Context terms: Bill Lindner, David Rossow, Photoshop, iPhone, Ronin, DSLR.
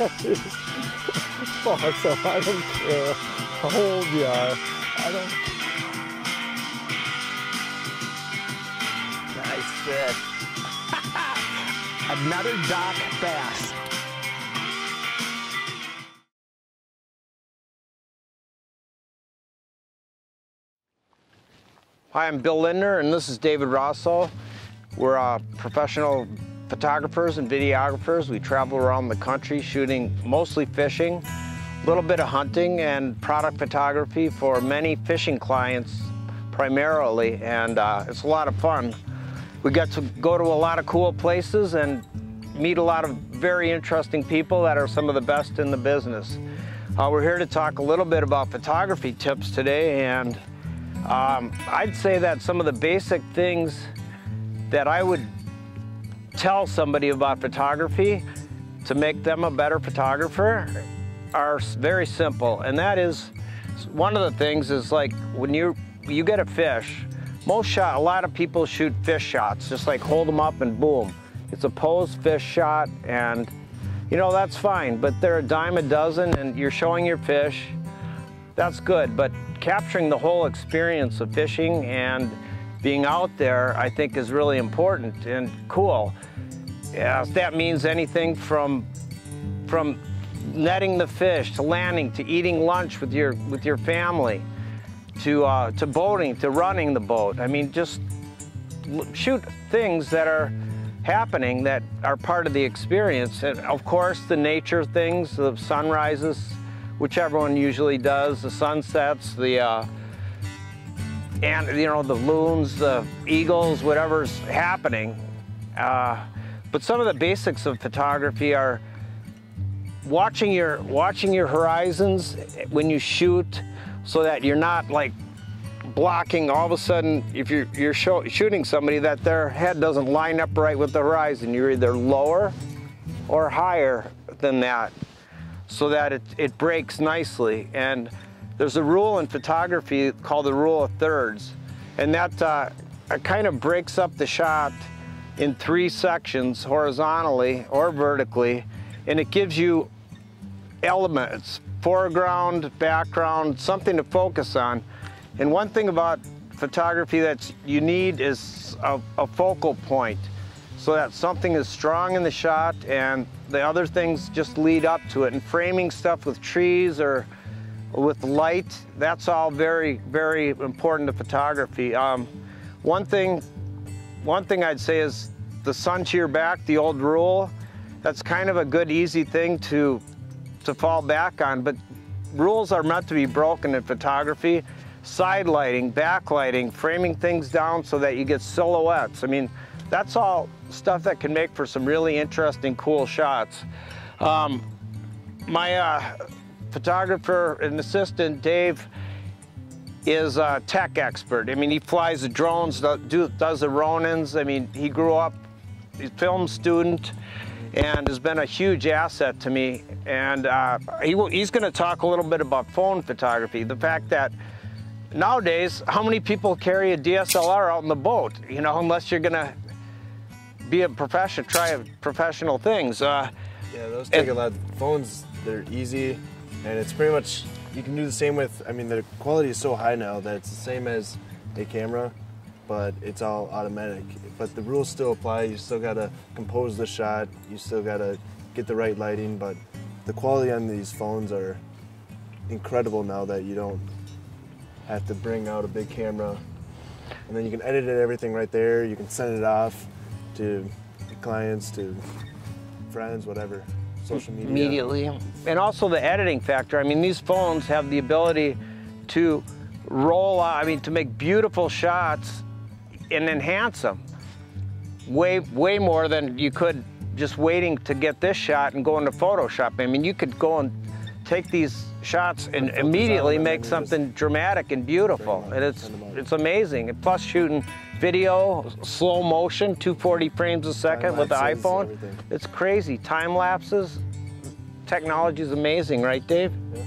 It's awesome. I don't care how old you are. I don't. Nice fish. Another dock bass. Hi, I'm Bill Lindner, and this is David Rossow. We're professional photographers and videographers. We travel around the country shooting mostly fishing, a little bit of hunting, and product photography for many fishing clients primarily, and it's a lot of fun. We get to go to a lot of cool places and meet a lot of very interesting people that are some of the best in the business. We're here to talk a little bit about photography tips today, and I'd say that some of the basic things that I would tell somebody about photography to make them a better photographer are very simple. And that is, one of the things is like when you get a fish, a lot of people shoot fish shots, just like hold them up and boom. It's a posed fish shot, and you know, that's fine, but they're a dime a dozen and you're showing your fish. That's good, but capturing the whole experience of fishing and being out there, I think, is really important and cool. Yes, that means anything from netting the fish, to landing, to eating lunch with your family, to boating, to running the boat. I mean, just shoot things that are happening that are part of the experience. And of course, the nature things, the sunrises, which everyone usually does, the sunsets, the, and you know, the loons, the eagles, whatever's happening. But some of the basics of photography are watching your horizons when you shoot, so that you're not like blocking all of a sudden, if you're shooting somebody, that their head doesn't line up right with the horizon. You're either lower or higher than that, so that it breaks nicely. And there's a rule in photography called the rule of thirds, and that it kind of breaks up the shot in three sections, horizontally or vertically, and it gives you elements, foreground, background, something to focus on. And one thing about photography that you need is a focal point, so that something is strong in the shot and the other things just lead up to it. And framing stuff with trees or with light, that's all very, very important to photography. One thing I'd say is the sun to your back, the old rule. That's kind of a good, easy thing to fall back on, but rules are meant to be broken in photography. Side lighting, back lighting, framing things down so that you get silhouettes. I mean, that's all stuff that can make for some really interesting, cool shots. My photographer and assistant, Dave, is a tech expert. I mean, he flies the drones, does the Ronins. I mean, he grew up, he's a film student, and has been a huge asset to me. And he's gonna talk a little bit about phone photography, the fact that nowadays, how many people carry a DSLR out in the boat? You know, unless you're gonna be a professional, try professional things. Yeah, those take a lot. Phones, they're easy, and it's pretty much, you can do the same with, I mean, the quality is so high now that it's the same as a camera, but it's all automatic. But the rules still apply. You still gotta compose the shot, you still gotta get the right lighting, but the quality on these phones are incredible now that you don't have to bring out a big camera. And then you can edit it, everything right there. You can send it off to clients, to friends, whatever, social media. Immediately. And also the editing factor. I mean, these phones have the ability to roll out, I mean, to make beautiful shots and enhance them way more than you could just waiting to get this shot and go into Photoshop. I mean, you could go and take these shots and immediately make something dramatic and beautiful. And it's amazing. And plus shooting video, slow motion, 240 frames a second with the iPhone. It's crazy. Time lapses, technology is amazing, right, Dave? Yeah.